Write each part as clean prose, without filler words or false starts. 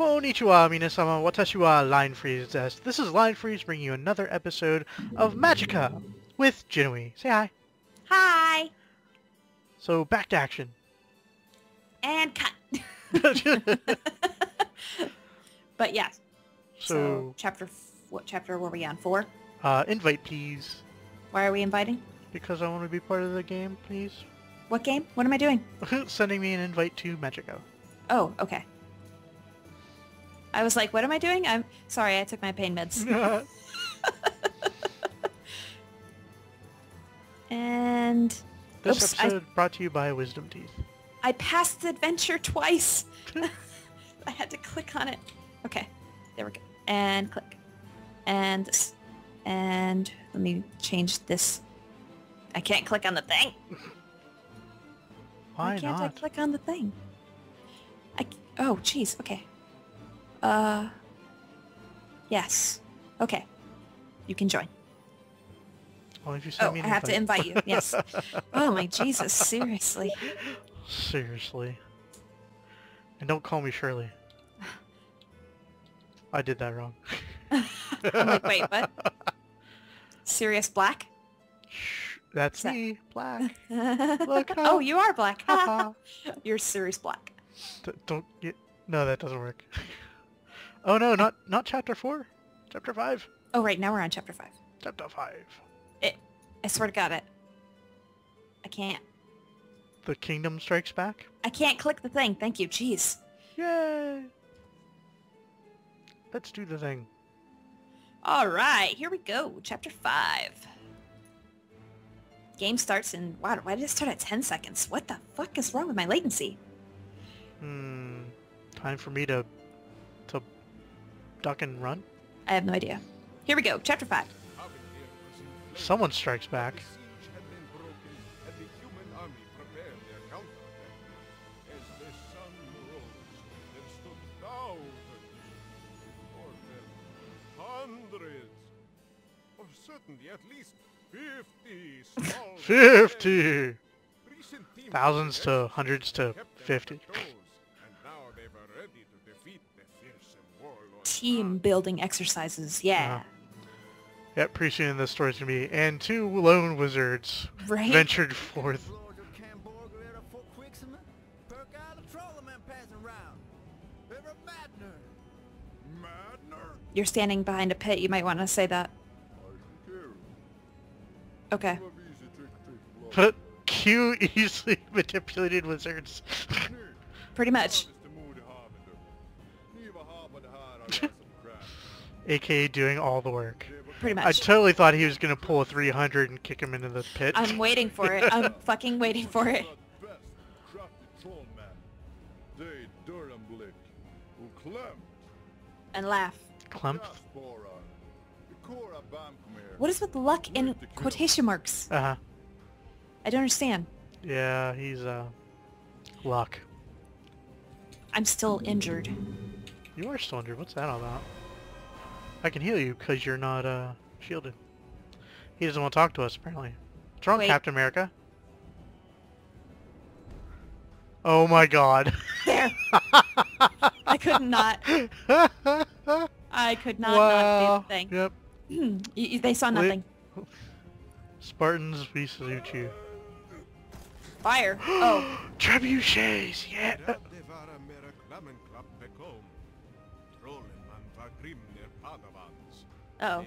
Konnichiwa, minasama, watashi wa Linefreeze desu. This is Linefreeze bringing you another episode of Magica with Jinui. Say hi. Hi. So, back to action. And cut. But yes. So what chapter were we on? 4? Invite, please. Why are we inviting? Because I want to be part of the game, please. What game? What am I doing? Sending me an invite to Magica. Oh, okay. I was like, what am I doing? I'm sorry, I took my pain meds. And... this episode brought to you by Wisdom Teeth. I passed the adventure twice! I had to click on it. Okay, there we go. And click. And this. And let me change this. I can't click on the thing! Why not? Why can't I click on the thing? Oh, jeez, okay. Yes. Okay. You can join. Well, if you send me an invite. I have to invite you, yes. Oh my Jesus, seriously. Seriously. And don't call me Shirley. I did that wrong. I'm like, wait, what? Sirius Black? That's me, Black. Look how... oh, you are Black. You're Sirius Black. Don't get... no, that doesn't work. Oh no, not chapter 4. Chapter 5. Oh right, now we're on chapter 5. Chapter 5. I swear to God, I can't. The Kingdom Strikes Back? I can't click the thing, thank you, jeez. Yay! Let's do the thing. Alright, here we go, chapter 5. Game starts in... wow, why did it start at 10 seconds? What the fuck is wrong with my latency? Hmm... time for me to duck and run? I have no idea. Here we go, chapter 5. Someone strikes back. At least 50! Thousands to hundreds to 50. Team building exercises, yeah. Yeah, pretty soon the story's gonna be, and 2 lone wizards ventured forth. You're standing behind a pit, you might want to say that. Okay. But Q easily manipulated wizards. Pretty much. AKA doing all the work. Pretty much. I totally thought he was going to pull a 300 and kick him into the pit. I'm waiting for it. I'm fucking waiting for it. And laugh. Clump? What is with luck in quotation marks? Uh-huh. I don't understand. Yeah, he's, luck. I'm still injured. You are still injured? What's that all about? I can heal you because you're not, shielded. He doesn't want to talk to us, apparently. What's wrong, Captain America? Oh my God. There! I could not. I could not not do the thing. Yep. They saw nothing. Spartans, we salute you. Fire! Oh. Trebuchets! Yeah! Uh-oh.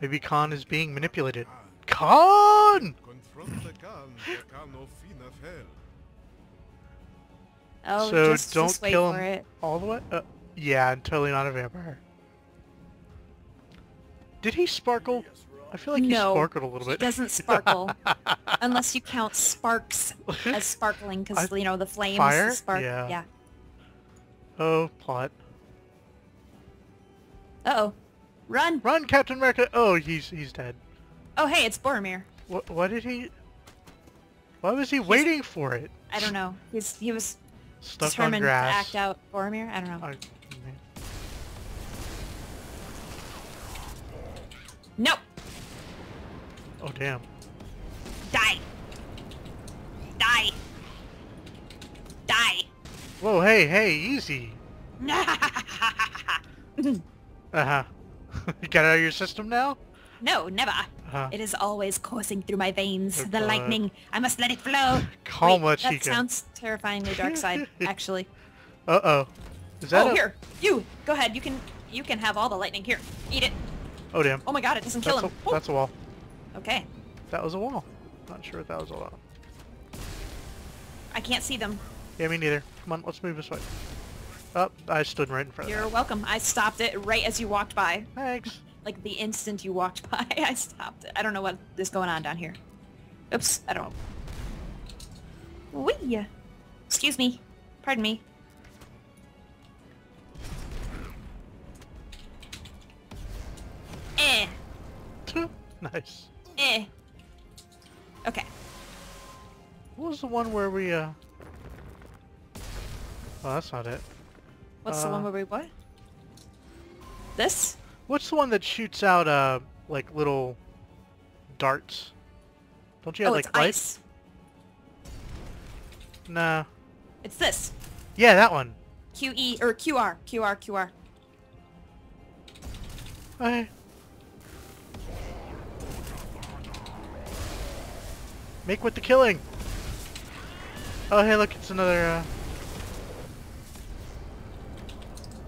Maybe Khan is being manipulated. Khan! Oh, so just don't kill him all the way? Yeah, I'm totally not a vampire. Did he sparkle? I feel like he sparkled a little bit. He doesn't sparkle. Unless you count sparks as sparkling, because, you know, the flames spark. Yeah. Oh, plot. Uh-oh. Run! Run, Captain America! Oh, he's dead. Oh, hey, it's Boromir. What did he... why was he waiting for it? I don't know. He was stuck determined on grass. To act out Boromir? I don't know. No! Oh, damn. Die! Die! Die! Whoa, hey, easy! You got it out of your system now? No, never. It is always coursing through my veins. The lightning. I must let it flow. Calm Wait, that chica. Sounds terrifyingly dark side, actually. Uh-oh. Is that here. You. Go ahead. You can have all the lightning. Here. Eat it. Oh, damn. Oh, my God. It doesn't kill him. That's a wall. Okay. That was a wall. Not sure if that was a wall. I can't see them. Yeah, me neither. Come on. Let's move this way. Oh, I stood right in front of that. You're welcome. I stopped it right as you walked by. Thanks. Like the instant you walked by, I stopped it. I don't know what is going on down here. Oops, I don't know. Wee! Excuse me. Pardon me. Eh. Nice. Eh. Okay. What was the one where we, Oh, that's not it. What's the one where we what? This? What's the one that shoots out, like, little darts? Don't you have, like, lights? Nah. It's this. Yeah, that one. QE, or QR. QR, QR. Okay. Make with the killing! Oh, hey, look, it's another,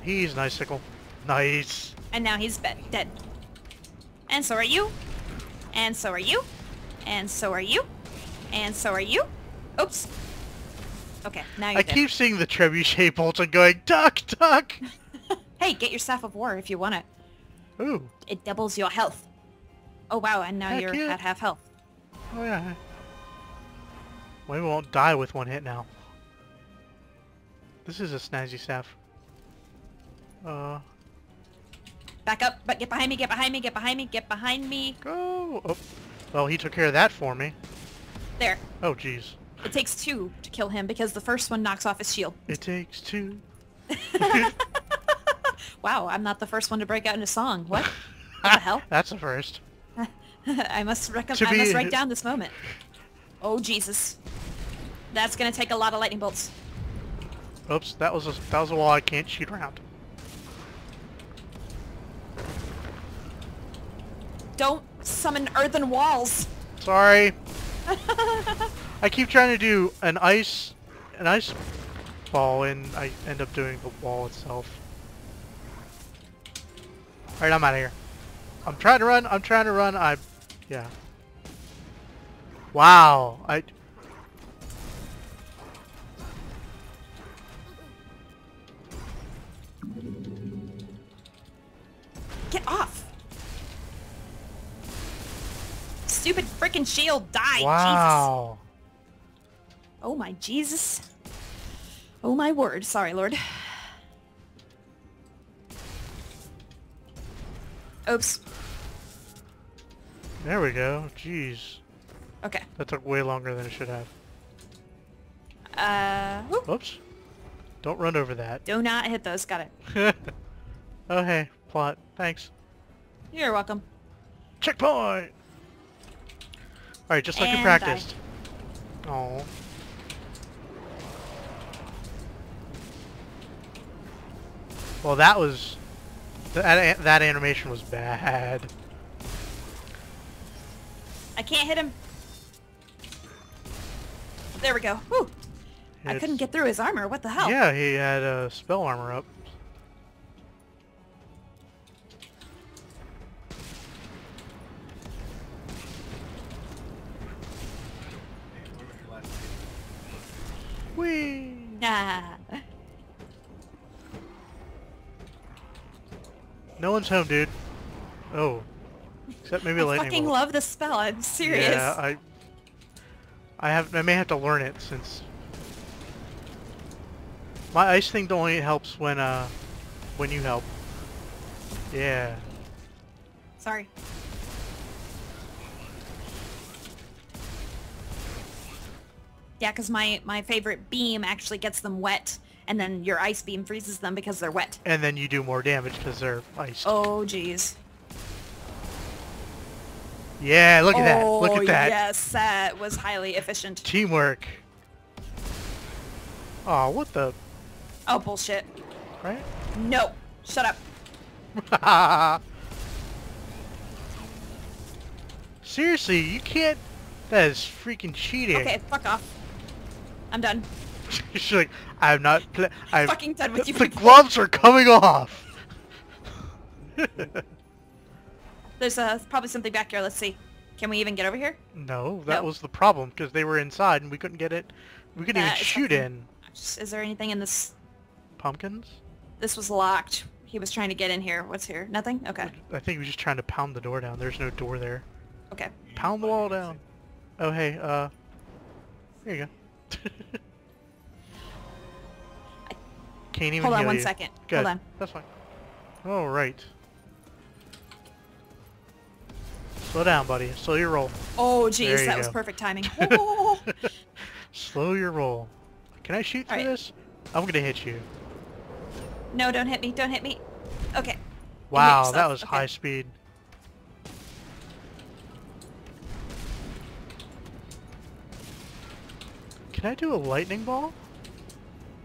He's Nicicle. Nice. And now he's dead. And so are you. And so are you. And so are you. And so are you. Oops. Okay, now you're dead. I keep seeing the trebuchet bolts and going, duck, duck! Hey, get your Staff of War if you want it. Ooh. It doubles your health. Oh, wow, and now you're at half health. Oh, yeah. Well, we won't die with one hit now. This is a snazzy staff. Back up, but get behind me, get behind me, get behind me, get behind me. Go! Oh. Well, he took care of that for me. There. Oh, jeez. It takes two to kill him because the first one knocks off his shield. It takes two. Wow, I'm not the first one to break out in a song. What? What the hell? That's the first. I must write down this moment. Oh, Jesus. That's gonna take a lot of lightning bolts. Oops, that was a wall I can't shoot around. Don't summon earthen walls. Sorry. I keep trying to do an ice ball, and I end up doing the wall itself. All right, I'm out of here. I'm trying to run. I'm trying to run. Yeah. Wow. Get off. Stupid freaking shield died. Wow. Jesus. Oh my Jesus. Oh my word. Sorry, Lord. Oops. There we go. Jeez. Okay. That took way longer than it should have. Whoop. Oops. Don't run over that. Do not hit those. Got it. Oh hey, plot. Thanks. You're welcome. Checkpoint. Alright, just like you practiced. Oh. Well, that was... That animation was bad. I can't hit him. There we go. Woo! I couldn't get through his armor. What the hell? Yeah, he had spell armor up. Whee! Nah. No one's home, dude. Oh. Except maybe lightning. I fucking love the spell. I'm serious. Yeah, I may have to learn it since my ice thing only helps when you help. Yeah. Sorry. Yeah, because my favorite beam actually gets them wet, and then your ice beam freezes them because they're wet. And then you do more damage because they're iced. Oh, jeez. Yeah, look at that. Look at that. Yes, that was highly efficient. Teamwork. Oh, what the? Oh, bullshit. right? No. Shut up. Seriously, you can't. That is freaking cheating. Okay, fuck off. I'm done. She's like, I'm not. I'm fucking done with you. The gloves are coming off. There's probably something back here. Let's see. Can we even get over here? No, that was the problem because they were inside and we couldn't get it. We couldn't even shoot in. Is there anything in this? Pumpkins? This was locked. He was trying to get in here. What's here? Nothing? Okay. I think he was just trying to pound the door down. There's no door there. Okay. Pound the wall down. Oh hey, there you go. Can't even. Hold on one second. Good. Hold on. That's fine. All right. Slow down, buddy. Slow your roll. Oh, jeez, that was perfect timing. Oh. Slow your roll. Can I shoot through this? I'm gonna hit you. No, don't hit me. Don't hit me. Okay. Wow, that was high speed. Can I do a lightning ball?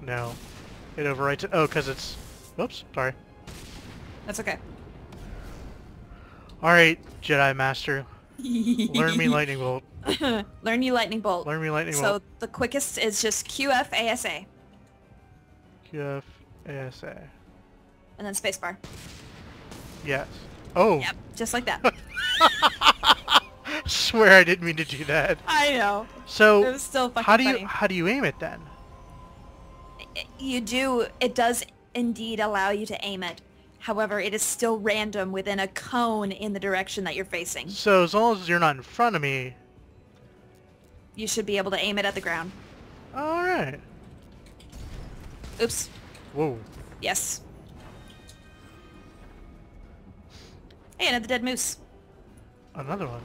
No. It overwrites it. Oh, because it's... Oops, sorry. That's okay. Alright, Jedi Master. Learn me Lightning Bolt. Learn you Lightning Bolt. Learn me Lightning Bolt. So the quickest is just QFASA. QFASA. And then spacebar. Yes. Oh! Yep, just like that. Swear I didn't mean to do that. I know. So, it was still fucking how do you aim it then? You do. It does indeed allow you to aim it. However, it is still random within a cone in the direction that you're facing. So as long as you're not in front of me, you should be able to aim it at the ground. All right. Oops. Whoa. Yes. Hey, another dead moose. Another one.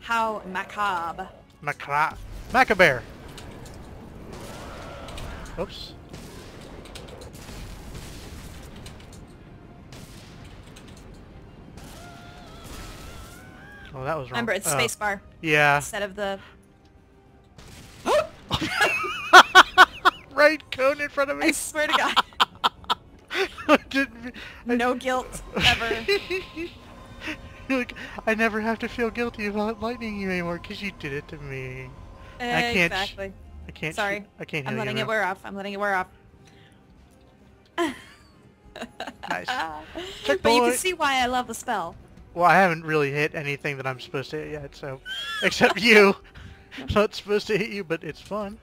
How macabre. Macabre. Macabre. Oops. Oh, that was wrong. Remember, it's spacebar. Yeah. Instead of the... Right cone in front of me. I swear to God. I didn't... No guilt, ever. Like, I never have to feel guilty about lightning you anymore because you did it to me. Exactly. I can't. Sorry. I can't. I'm letting it wear off. I'm letting it wear off. Nice. Check, but you can see why I love the spell. Well, I haven't really hit anything that I'm supposed to hit yet, so except you. I'm not supposed to hit you, but it's fun.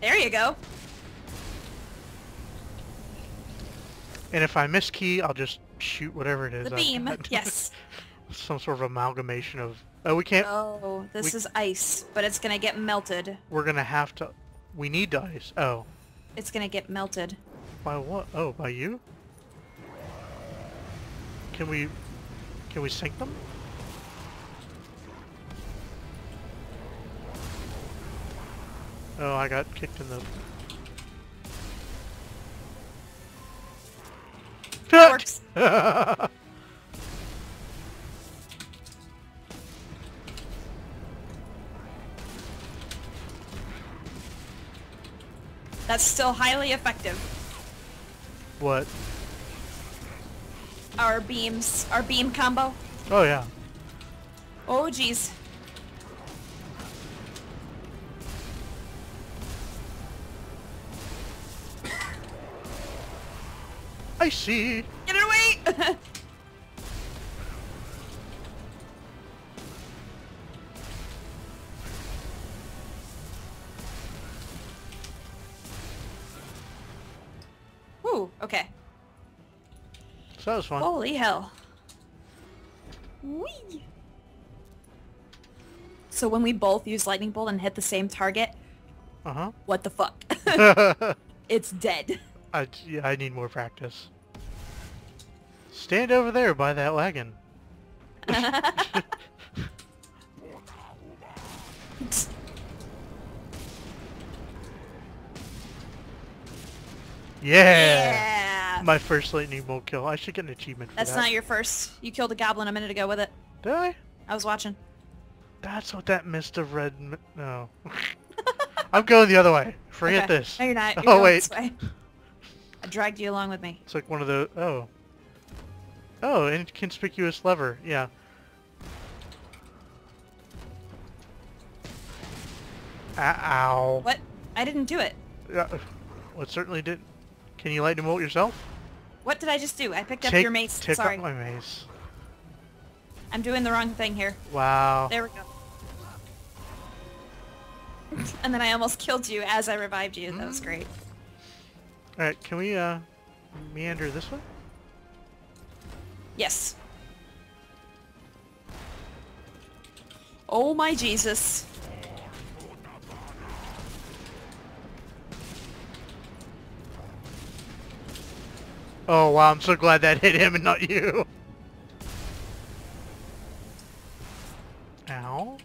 There you go. And if I miss key, I'll just shoot whatever it is. The beam, yes. Some sort of amalgamation of... Oh, we can't... Oh, this is ice, but it's gonna get melted. We're gonna have to... We need to ice. Oh. It's gonna get melted. By what? Oh, by you? Can we sink them? Oh, I got kicked in the... Orcs. That's still highly effective. What? Our beams. Our beam combo. Oh, yeah. Oh, geez. I see. Get it away! Woo, okay. So that was fun. Holy hell. Whee! So when we both use Lightning Bolt and hit the same target, what the fuck? It's dead. I need more practice. Stand over there by that wagon. Yeah! My first lightning bolt kill. I should get an achievement for that. That's not your first. You killed a goblin a minute ago with it. Did I? I was watching. That's what that Mr. Red... No. I'm going the other way. Forget this. No, you're not. You're going this way. I dragged you along with me. It's like one of the... Oh. Oh, inconspicuous lever. Yeah. Ow. What? I didn't do it. Yeah. Well, it certainly didn't. Can you light the bolt yourself? What did I just do? I picked up your mace. Take Sorry. Up my mace. I'm doing the wrong thing here. Wow. There we go. And then I almost killed you as I revived you. That was great. Alright, can we meander this way? Yes. Oh my Jesus. Oh wow, I'm so glad that hit him and not you. Ow.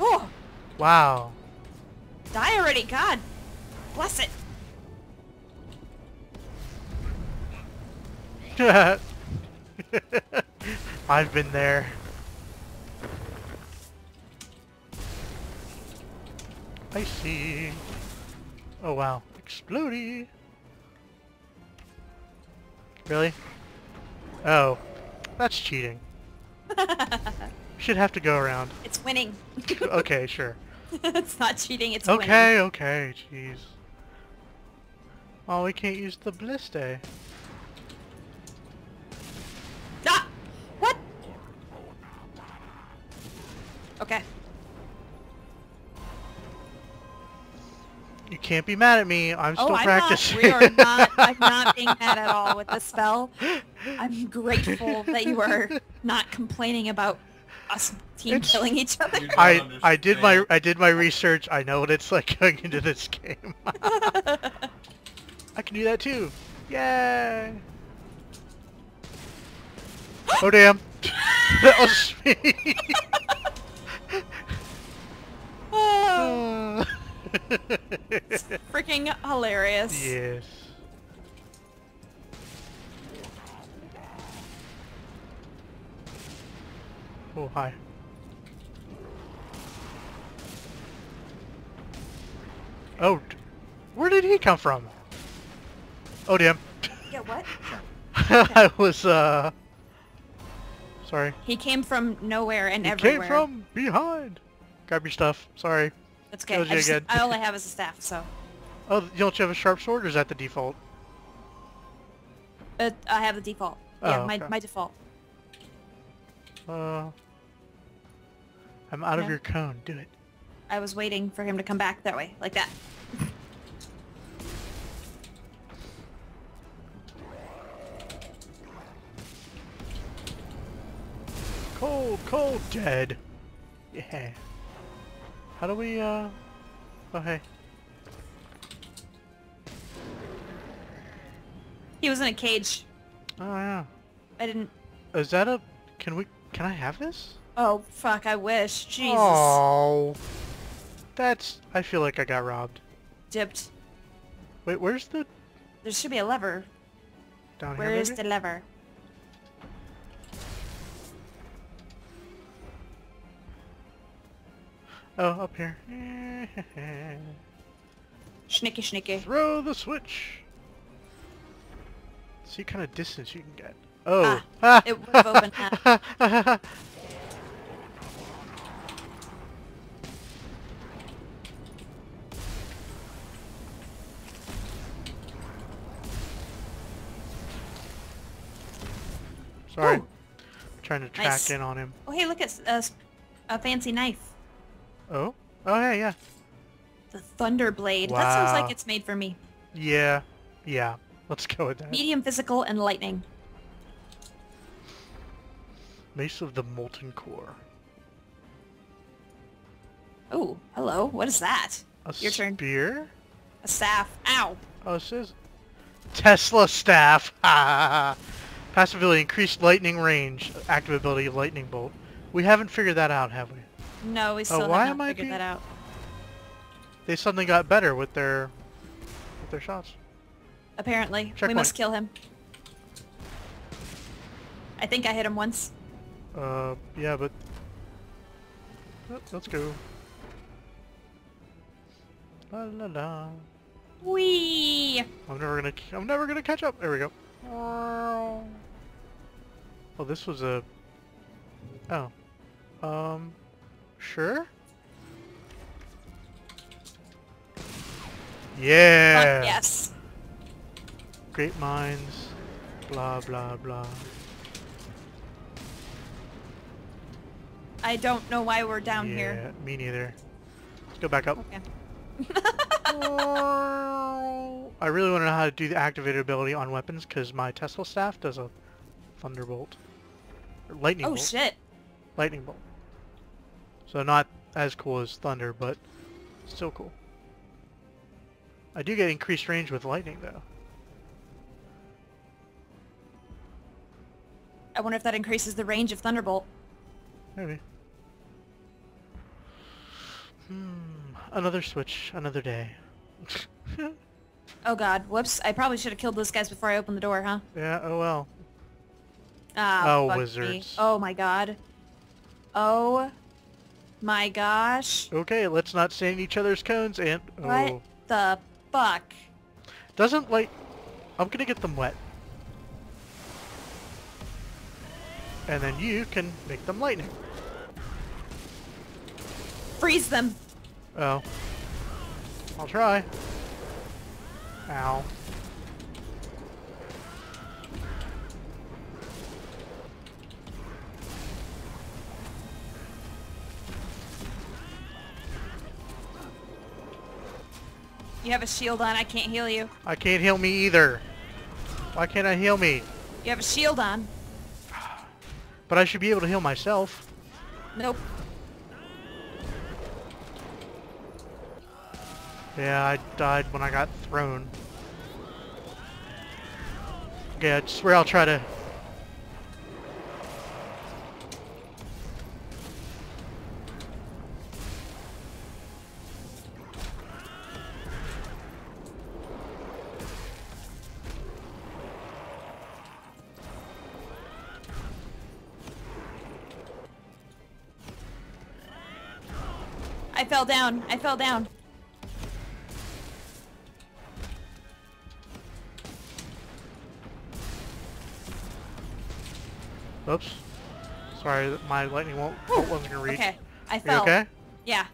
Oh. Wow. Die already, God. Bless it. I've been there. I see. Oh wow. Explodey. Really? Oh. That's cheating. Should have to go around. It's winning. Okay, sure. It's not cheating, it's winning. Okay, okay, jeez. Oh, we can't use the Bliste. Ah! What? Okay. You can't be mad at me. I'm still practicing. Not. We are not. I'm not being mad at all with the spell. I'm grateful that you are not complaining about us killing each other. I did my research. I know what it's like going into this game. I can do that too. Yay! Oh damn! That was me. Oh. It's freaking hilarious. Yes. Oh, hi. Oh, where did he come from? Oh, damn. Yeah, what? Okay. I was, sorry. He came from nowhere and everywhere. He came from behind. Grab your stuff. Sorry. That's okay. All I have is a staff, so. Oh, don't you have a sharp sword, or is that the default? I have the default. Oh, yeah, my default. I'm out of your cone. Do it. I was waiting for him to come back that way, like that. Cold, dead. Yeah. How do we, oh, hey. He was in a cage. Oh, yeah. I didn't... Is that a... Can I have this? Oh, fuck, I wish. Jesus. Oh. That's... I feel like I got robbed. Dipped. Wait, where's the... There should be a lever. Down here, maybe? Where is the lever? Oh, up here. Schnicky, schnicky. Throw the switch. See what kind of distance you can get. Oh. Ah, it would have opened up. Sorry. Ooh. I'm trying to track in on him. Oh, hey, look at a fancy knife. Oh? Oh, yeah, yeah. The Thunder Blade. Wow. That sounds like it's made for me. Yeah. Yeah. Let's go with that. Medium physical and lightning. Mace of the Molten Core. Oh, hello. What is that? Your turn. A spear? A staff. Ow. Oh, it says... Tesla staff. Ha. Passive ability, increased lightning range. Active ability, lightning bolt. We haven't figured that out, have we? No, we still haven't figured that out. they suddenly got better with their shots. Apparently. Checkpoint. We must kill him. I think I hit him once. Yeah, but... Let's go. La la la. Whee! I'm never gonna catch up. There we go. Oh, this was a... Oh. Sure? Yeah! Yes. Great minds. Blah, blah, blah. I don't know why we're down here. Yeah, me neither. Let's go back up. Okay. I really want to know how to do the activated ability on weapons because my Tesla staff does a thunderbolt. Or lightning bolt. Oh shit! Lightning bolt. So not as cool as thunder, but still cool. I do get increased range with lightning though. I wonder if that increases the range of thunderbolt. Maybe. Another switch, another day. Oh god, whoops. I probably should have killed those guys before I opened the door, huh? Yeah, oh well. Oh, wizards. Me. Oh my god. Oh. My gosh. Okay, let's not stand in each other's cones and... Oh. What the fuck? Doesn't light... I'm gonna get them wet. And then you can make them lightning. Freeze them! Oh. I'll try. Ow. You have a shield on, I can't heal you. I can't heal me either. Why can't I heal me? You have a shield on. But I should be able to heal myself. Nope. Yeah, I died when I got thrown. Okay, I swear I'll try to... I fell down. I fell down. Oops. Sorry, my lightning wasn't gonna reach. Okay, I fell. You okay? Yeah.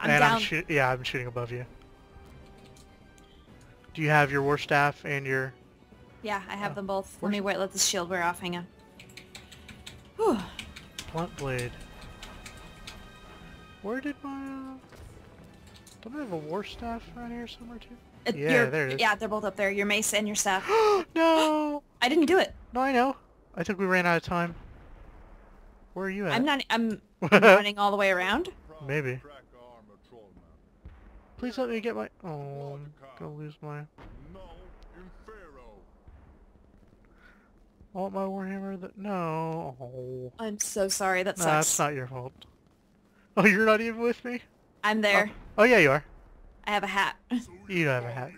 I'm down. I'm shooting above you. Do you have your war staff and your? Yeah, I have them both. Let me let the shield wear off. Hang on. Whew. Blunt blade. Where did my... Don't I have a war staff around here somewhere too? Yeah, there it is. Yeah, they're both up there. Your mace and your staff. No! I didn't do it. No, I know. I think we ran out of time. Where are you at? I'm running all the way around. Maybe. Please let me get my... Oh, I'm gonna lose my... I want my warhammer that... No. Oh. I'm so sorry. That sucks. Nah, that's not your fault. Oh, you're not even with me? I'm there. Oh, yeah, you are. I have a hat. You don't have a hat.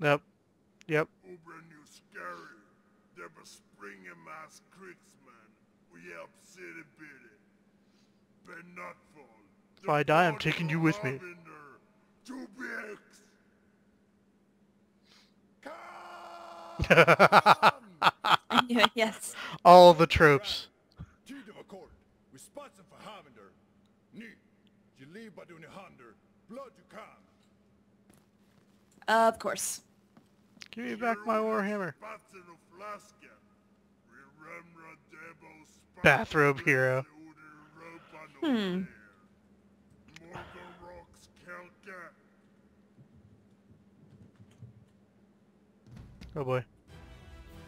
Yep. Yep. If I die, I'm taking you with me. Yes. All the tropes. Of course. Give me back my warhammer. Bathrobe hero. Oh boy.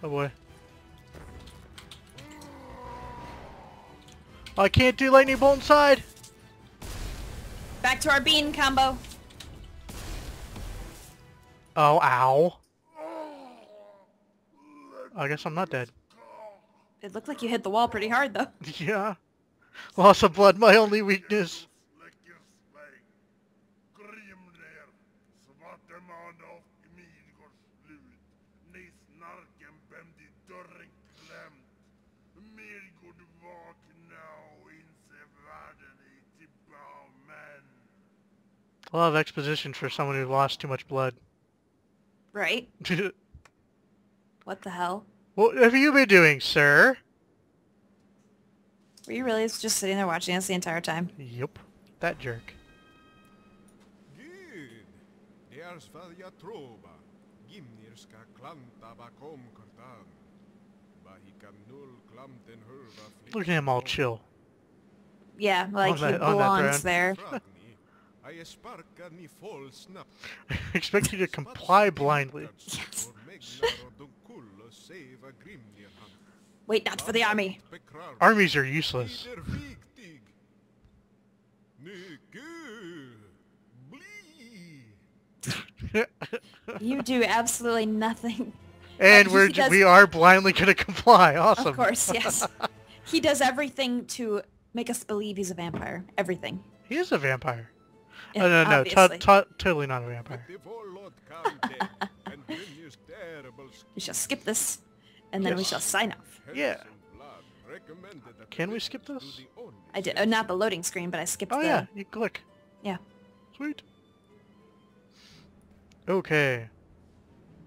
Oh boy. I can't do lightning bolt inside. Back to our bean combo. Oh, ow. I guess I'm not dead. It looked like you hit the wall pretty hard, though. Yeah. Loss of blood, my only weakness. A lot of exposition for someone who lost too much blood. Right? What the hell? What have you been doing, sir? Were you really just sitting there watching us the entire time? Yep. That jerk. Look at him all chill. Yeah, like he belongs there. I expect you to comply blindly. Yes. Wait, not for the army. Armies are useless. You do absolutely nothing. And we are blindly going to comply. Awesome. Of course, yes. He does everything to make us believe he's a vampire. Everything. He is a vampire. Yeah, oh, no, totally not a vampire. We shall skip this, and then we shall sign off. Yeah. Can we skip this? I did. Oh, not the loading screen, but I skipped the... Oh, yeah. You click. Yeah. Sweet. Okay.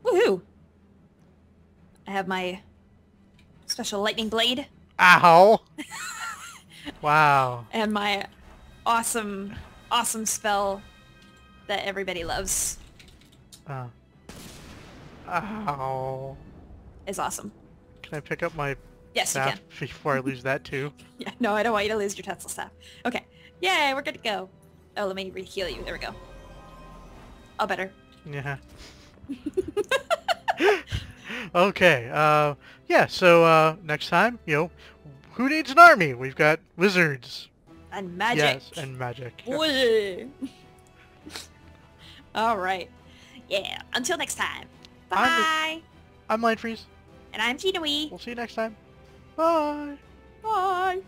Woohoo! I have my special lightning blade. Ow! Wow. And my awesome... awesome spell that everybody loves. Ow. It's awesome. Can I pick up my staff before I lose that too? Yeah, no, I don't want you to lose your Tesla staff. Okay. Yay, we're good to go. Oh, let me re-heal you. There we go. Oh, better. Yeah. Okay. Yeah, so next time, you know, who needs an army? We've got wizards. And magic. Yes, and magic. Alright. Yeah, until next time. Bye-bye. I'm Linefreeze. And I'm Jinawee. We'll see you next time. Bye. Bye.